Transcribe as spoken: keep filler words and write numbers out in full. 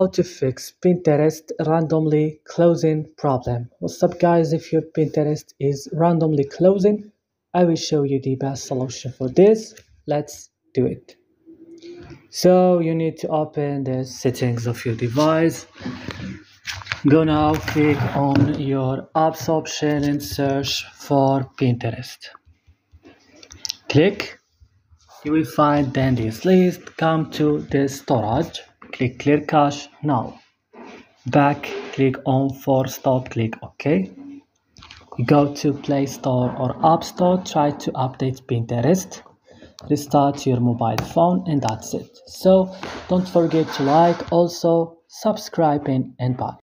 How to fix Pinterest randomly closing problem. What's up guys, if your Pinterest is randomly closing, I will show you the best solution for this. Let's do it. So you need to open the settings of your device. Go now, click on your apps option and search for Pinterest. Click. You will find then this list. Come to the storage. Click clear cache now. Back, click on for stop, click OK. Go to Play Store or App Store, try to update Pinterest. Restart your mobile phone and that's it. So don't forget to like, also subscribing and bye.